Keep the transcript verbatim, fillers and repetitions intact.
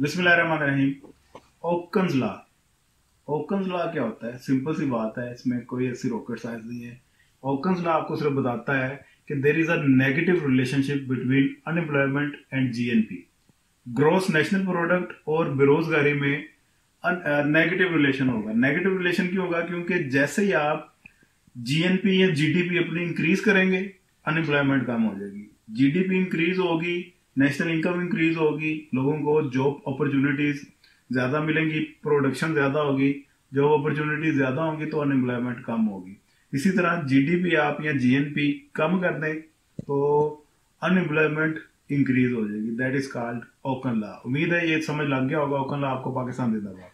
बिस्मिल्लाहिर्रहमानिर्रहीम। Okun's law, Okun's law क्या होता है? सिंपल सी बात है, इसमें कोई ऐसी रॉकेट साइंस नहीं है। ओकन्स लॉ आपको सिर्फ बताता है कि there is a negative relationship between unemployment and GNP. Gross national product और बेरोजगारी में नेगेटिव रिलेशन होगा। नेगेटिव रिलेशन क्यों होगा? क्योंकि जैसे ही आप जीएनपी या जीडीपी अपनी इंक्रीज करेंगे, अनएम्प्लॉयमेंट कम हो जाएगी, जीडीपी इंक्रीज होगी, नेशनल इनकम इंक्रीज होगी, लोगों को जॉब अपॉर्चुनिटीज ज्यादा मिलेंगी, प्रोडक्शन ज्यादा होगी, जॉब अपॉर्चुनिटीज ज्यादा होंगी तो अनएम्प्लॉयमेंट कम होगी। इसी तरह जीडीपी आप या जीएनपी कम कर दें तो अनएम्प्लॉयमेंट इंक्रीज हो जाएगी। That is called Okun's law. उम्मीद है ये समझ लग गया होगा। ओकन्स लॉ आपको पाकिस्तान जिंदाबाद।